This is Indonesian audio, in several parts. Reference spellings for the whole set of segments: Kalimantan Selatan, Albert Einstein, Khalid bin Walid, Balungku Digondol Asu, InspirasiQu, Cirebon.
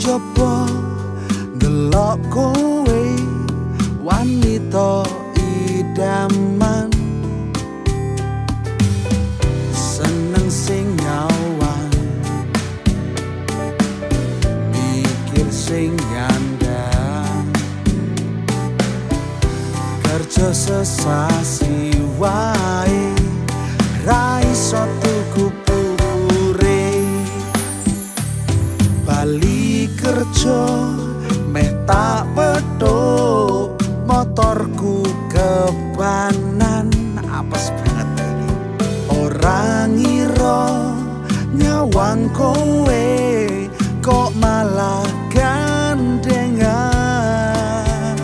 njopo delok kowe wanita idaman, seneng sing nyawan, mikir sing gandang, kerja sesasi wae ra iso tuku pupure bali kerja meh tak petuk motorku kebanan. Apes banget ini orang ngira nyawang kowe kok malah gandengan.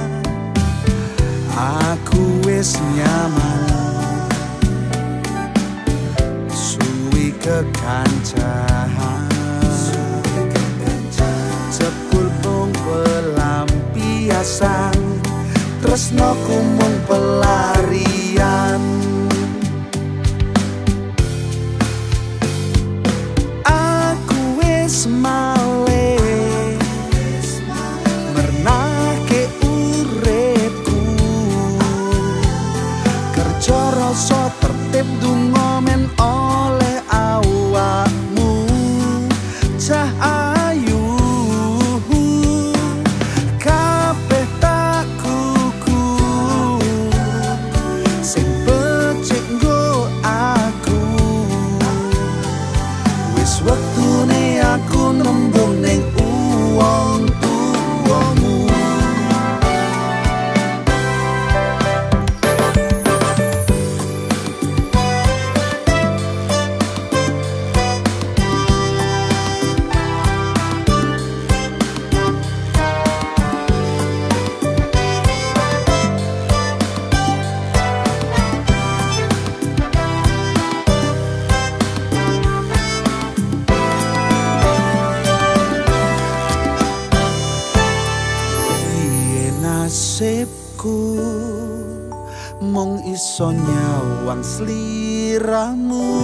Aku wis nyaman kekancahan, cepul mung pelampiasan, tresnoku mung pelarian. Aku wis male mernake uripku, kerja rasa tertib donga men oleh nasibku mung iso nyawang sliramu,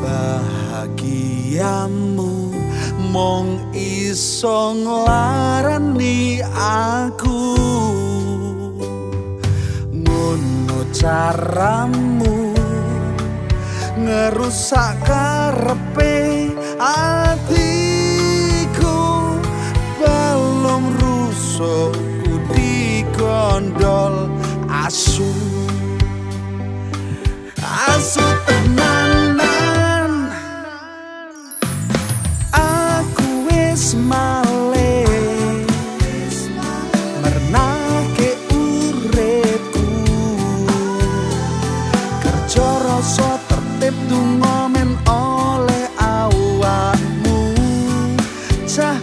bahagiamu mung iso nglarani aku. Ngono caramu ngerusak karepe atiku. Belum Balungku digondol asu, asu tenanan. Aku wis male mernake uripku, kerja rasa tertib donga men oleh awakmu cah.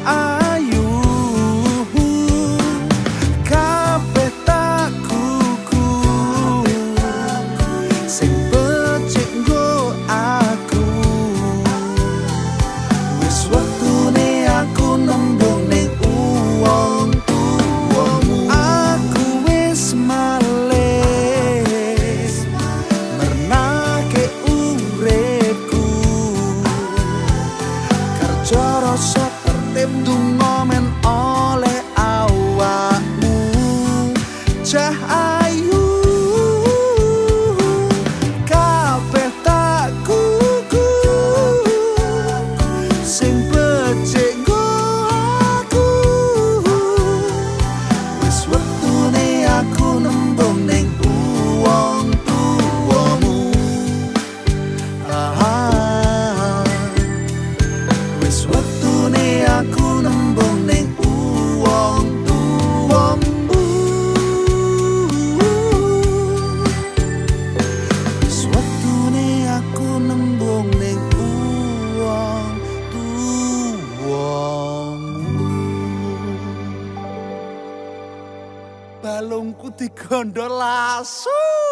Balungku digondol asu.